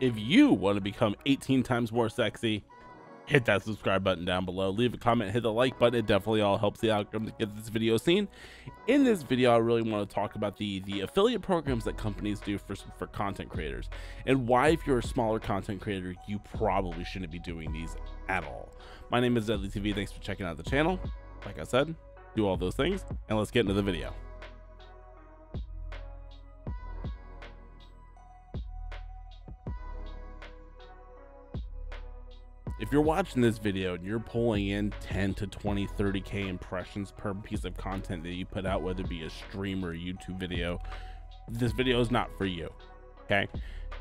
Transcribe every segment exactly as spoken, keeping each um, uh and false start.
If you want to become eighteen times more sexy, hit that subscribe button down below, leave a comment, hit the like button. It definitely all helps the algorithm to get this video seen. In this video, I really want to talk about the the affiliate programs that companies do for for content creators, and why, if you're a smaller content creator, you probably shouldn't be doing these at all. My name is NedleyTV. Thanks for checking out the channel. Like I said, do all those things, and let's get into the video. If you're watching this video and you're pulling in ten to twenty, thirty K impressions per piece of content that you put out, whether it be a stream or a YouTube video, this video is not for you, okay?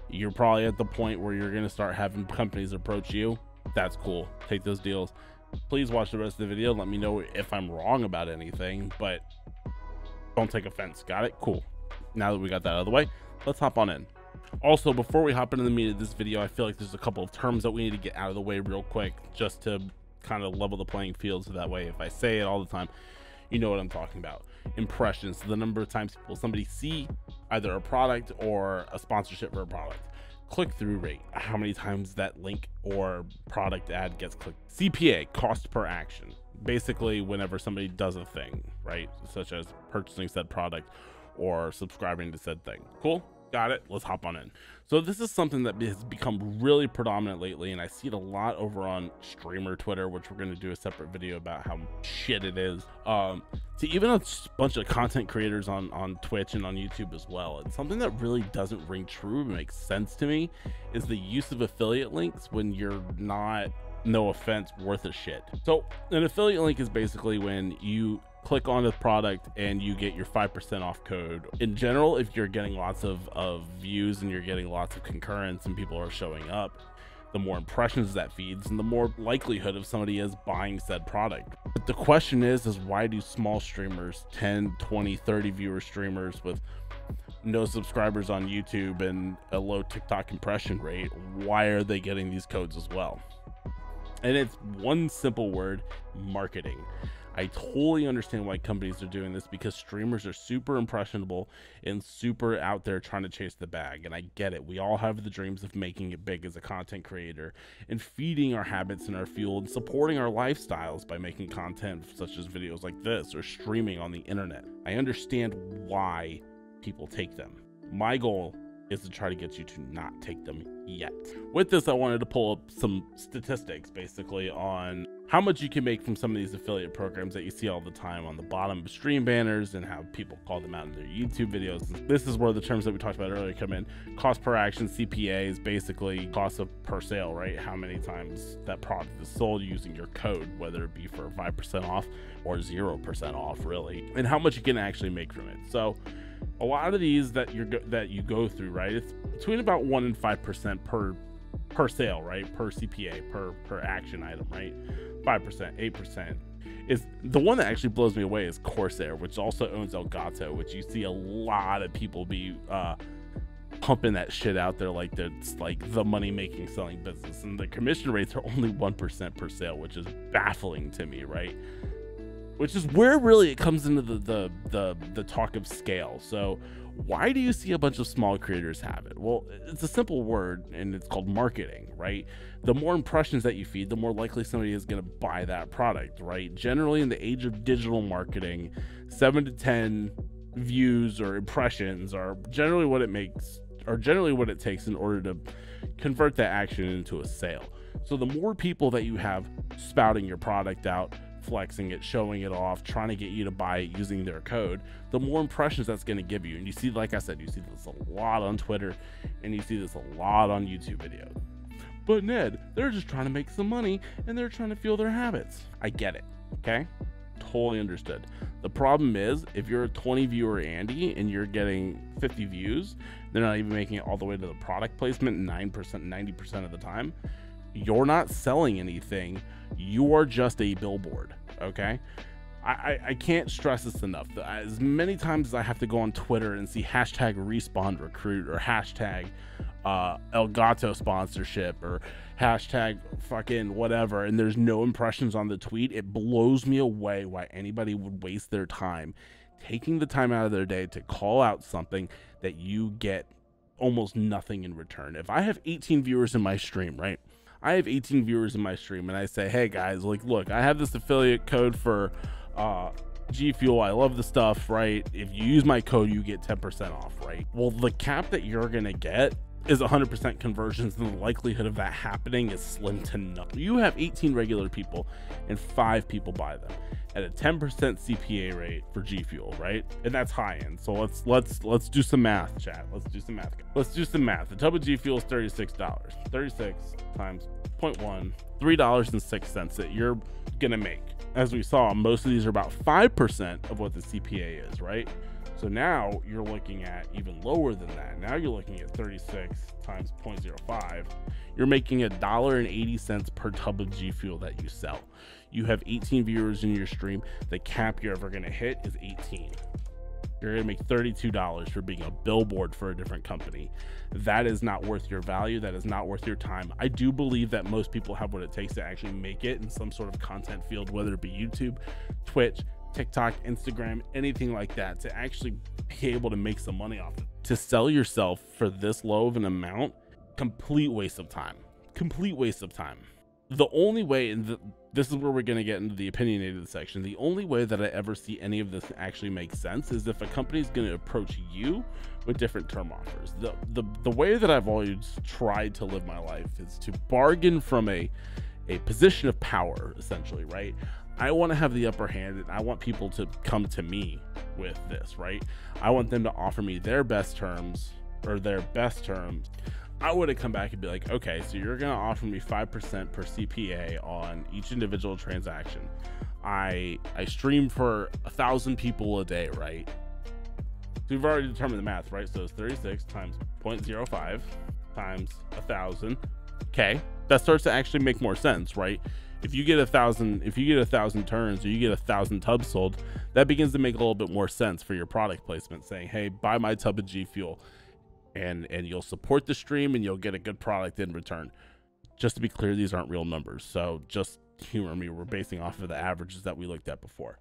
You're probably at the point where you're gonna start having companies approach you. That's cool, take those deals. Please watch the rest of the video. Let me know if I'm wrong about anything, but don't take offense, got it? Cool. Now that we got that out of the way, let's hop on in. Also, before we hop into the meat of this video, I feel like there's a couple of terms that we need to get out of the way real quick, just to kind of level the playing field, so that way if I say it all the time, you know what I'm talking about. Impressions, the number of times people somebody see either a product or a sponsorship for a product. Click-through rate, how many times that link or product ad gets clicked. C P A, cost per action, basically whenever somebody does a thing, right, such as purchasing said product or subscribing to said thing. Cool. Got it. Let's hop on in. So this is something that has become really predominant lately, and I see it a lot over on streamer Twitter, which we're going to do a separate video about how shit it is. Um, to even a bunch of content creators on, on Twitch and on YouTube as well. And something that really doesn't ring true, makes sense to me, is the use of affiliate links when you're not, no offense, worth a shit. So an affiliate link is basically when you click on the product and you get your five percent off code. In general, if you're getting lots of, of views and you're getting lots of concurrence and people are showing up, the more impressions that feeds and the more likelihood of somebody is buying said product. But the question is, is why do small streamers, ten, twenty, thirty viewer streamers with no subscribers on YouTube and a low TikTok impression rate, why are they getting these codes as well? And it's one simple word: marketing. I totally understand why companies are doing this, because streamers are super impressionable and super out there trying to chase the bag. And I get it. We all have the dreams of making it big as a content creator and feeding our habits and our fuel and supporting our lifestyles by making content such as videos like this or streaming on the internet. I understand why people take them. My goal is to try to get you to not take them yet. With this, I wanted to pull up some statistics basically on how much you can make from some of these affiliate programs that you see all the time on the bottom of stream banners, and how people call them out in their YouTube videos. This is where the terms that we talked about earlier come in. Cost per action, C P A, is basically cost of per sale, right? How many times that product is sold using your code, whether it be for five percent off or zero percent off really, and how much you can actually make from it. So a lot of these that you're that you go through, right, it's between about one and five percent per per sale, right, per C P A, per per action item, right? five percent, eight percent. Is the one that actually blows me away is Corsair, which also owns Elgato, which you see a lot of people be uh pumping that shit out there like that's like the money making selling business, and the commission rates are only one percent per sale, which is baffling to me, right? Which is where really it comes into the, the the the talk of scale. So why do you see a bunch of small creators have it? Well, it's a simple word, and it's called marketing, right? The more impressions that you feed, the more likely somebody is going to buy that product, right? Generally, in the age of digital marketing, seven to ten views or impressions are generally what it makes, or generally what it takes in order to convert that action into a sale. So the more people that you have spouting your product out, flexing it, showing it off, trying to get you to buy it using their code, the more impressions that's going to give you. And you see, like I said, you see this a lot on Twitter, and you see this a lot on YouTube videos. But Ned, they're just trying to make some money, and they're trying to fuel their habits. I get it, okay? Totally understood. The problem is, if you're a twenty viewer Andy and you're getting fifty views, they're not even making it all the way to the product placement nine percent, ninety percent of the time. You're not selling anything. You are just a billboard, okay? I, I, I can't stress this enough. As many times as I have to go on Twitter and see hashtag Respawn Recruit or hashtag uh, Elgato sponsorship or hashtag fucking whatever, and there's no impressions on the tweet, it blows me away why anybody would waste their time taking the time out of their day to call out something that you get almost nothing in return. If I have eighteen viewers in my stream, right? I have eighteen viewers in my stream and I say, hey guys, like, look, I have this affiliate code for uh, G Fuel. I love the stuff, right? If you use my code, you get ten percent off, right? Well, the cap that you're gonna get is one hundred percent conversions, and the likelihood of that happening is slim to none. You have eighteen regular people and five people buy them at a ten percent C P A rate for G Fuel, right? And that's high end. So let's let's let's do some math, chat. Let's do some math. Let's do some math. The tub of G Fuel is thirty-six dollars. thirty-six times zero point one, three dollars and six cents that you're gonna make. As we saw, most of these are about five percent of what the C P A is, right? So now you're looking at even lower than that. Now you're looking at thirty-six times zero point zero five. You're making a dollar and eighty cents per tub of G Fuel that you sell. You have eighteen viewers in your stream. The cap you're ever gonna hit is eighteen. You're gonna make thirty-two dollars for being a billboard for a different company. That is not worth your value. That is not worth your time. I do believe that most people have what it takes to actually make it in some sort of content field, whether it be YouTube, Twitch, TikTok, Instagram, anything like that, to actually be able to make some money off it. To sell yourself for this low of an amount, complete waste of time, complete waste of time. The only way, and this is where we're going to get into the opinionated section, the only way that I ever see any of this actually make sense is if a company is going to approach you with different term offers. The, the, the way that I've always tried to live my life is to bargain from a, a position of power, essentially, right? I want to have the upper hand, and I want people to come to me with this, right? I want them to offer me their best terms or their best terms. I would have come back and be like, okay, so you're going to offer me five percent per C P A on each individual transaction. I, I stream for a thousand people a day, right? So we've already determined the math, right? So it's thirty-six times zero point zero five times a thousand. Okay. That starts to actually make more sense, right? If you get a thousand, if you get a thousand turns or you get a thousand tubs sold, that begins to make a little bit more sense for your product placement, saying, hey, buy my tub of G Fuel and, and you'll support the stream and you'll get a good product in return. Just to be clear, these aren't real numbers. So just humor me. We're basing off of the averages that we looked at before.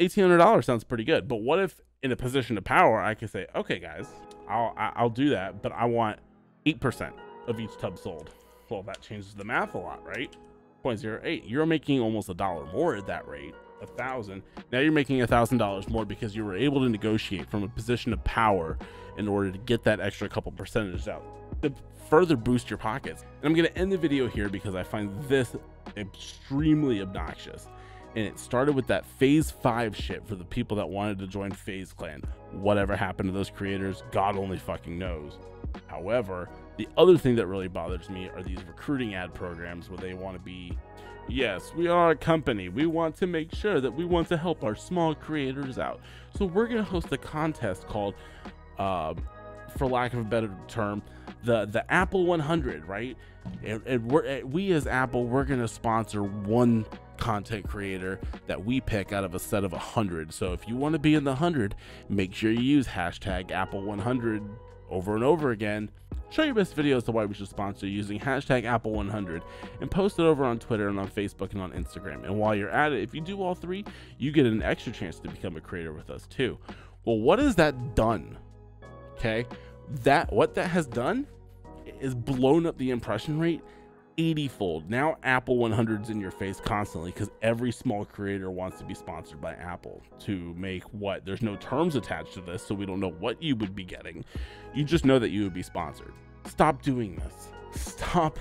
eighteen hundred dollars sounds pretty good, but what if in a position of power, I could say, okay guys, I'll, I'll do that, but I want eight percent of each tub sold. Well, that changes the math a lot, right? zero point zero eight, you're making almost a dollar more at that rate, a thousand. Now you're making a thousand dollars more because you were able to negotiate from a position of power in order to get that extra couple percentages out to further boost your pockets. And I'm going to end the video here because I find this extremely obnoxious. And it started with that phase five shit for the people that wanted to join Phase Clan. Whatever happened to those creators, God only fucking knows. However, the other thing that really bothers me are these recruiting ad programs where they want to be, yes, we are a company. We want to make sure that we want to help our small creators out. So we're going to host a contest called, uh, for lack of a better term, the, the Apple one hundred, right? And, and we're, we as Apple, we're going to sponsor one content creator that we pick out of a set of one hundred. So if you want to be in the one hundred, make sure you use hashtag Apple one hundred over and over again. Show your best videos to why we should sponsor using hashtag Apple one hundred and post it over on Twitter and on Facebook and on Instagram. And while you're at it, if you do all three, you get an extra chance to become a creator with us too. Well, what has that done? Okay. That, what that has done is blown up the impression rate eighty fold. Now Apple one hundred's in your face constantly because every small creator wants to be sponsored by Apple to make what? There's no terms attached to this, so we don't know what you would be getting. You just know that you would be sponsored. Stop doing this. Stop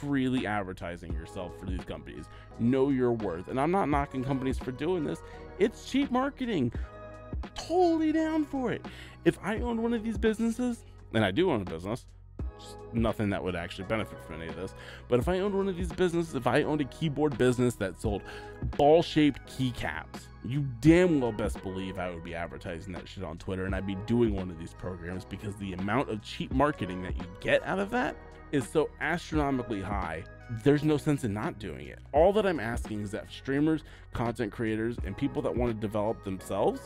freely advertising yourself for these companies. Know your worth. And I'm not knocking companies for doing this. It's cheap marketing. Totally down for it. If I owned one of these businesses, and I do own a business, nothing that would actually benefit from any of this, but if I owned one of these businesses, if I owned a keyboard business that sold ball-shaped keycaps, you damn well best believe I would be advertising that shit on Twitter, and I'd be doing one of these programs, because the amount of cheap marketing that you get out of that is so astronomically high, there's no sense in not doing it. All that I'm asking is that streamers, content creators, and people that want to develop themselves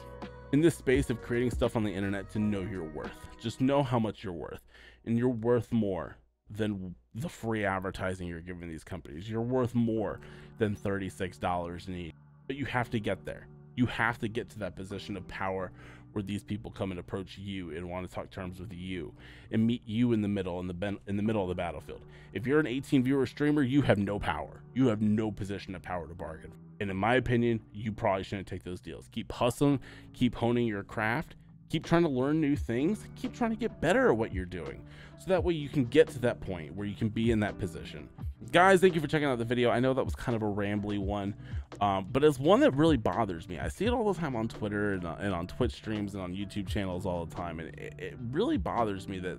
in this space of creating stuff on the internet to know your worth. Just know how much you're worth. And you're worth more than the free advertising you're giving these companies. You're worth more than thirty-six dollars an each. But you have to get there. You have to get to that position of power where these people come and approach you and want to talk terms with you and meet you in the middle in the ben in the middle of the battlefield. If you're an eighteen viewer streamer, you have no power. You have no position of power to bargain. And in my opinion, you probably shouldn't take those deals. Keep hustling, keep honing your craft, keep trying to learn new things, keep trying to get better at what you're doing. So that way you can get to that point where you can be in that position. Guys, thank you for checking out the video. I know that was kind of a rambly one, um, but it's one that really bothers me. I see it all the time on Twitter and, uh, and on Twitch streams and on YouTube channels all the time. And it, it really bothers me that,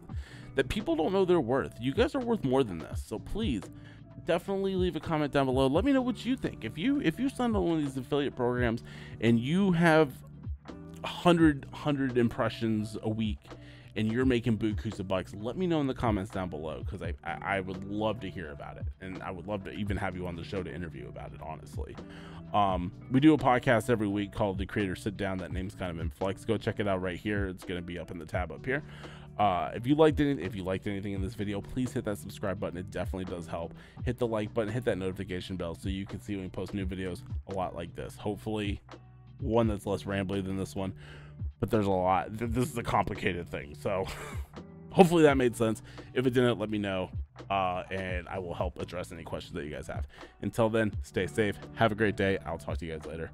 that people don't know their worth. You guys are worth more than this. So please, definitely leave a comment down below. Let me know what you think. If you, if you signed on one of these affiliate programs and you have one hundred impressions a week and you're making bukus of bucks, let me know in the comments down below, because I, I I would love to hear about it, and I would love to even have you on the show to interview about it, honestly. Um we do a podcast every week called The Creator Sit Down. That name's kind of in flex. Go check it out right here. It's going to be up in the tab up here. Uh, if you liked it, if you liked anything in this video, please hit that subscribe button. It definitely does help. Hit the like button, hit that notification bell so you can see when we post new videos a lot like this. Hopefully one that's less rambly than this one, but there's a lot. This is a complicated thing. So hopefully that made sense. If it didn't, let me know, uh, and I will help address any questions that you guys have. Until then, stay safe. Have a great day. I'll talk to you guys later.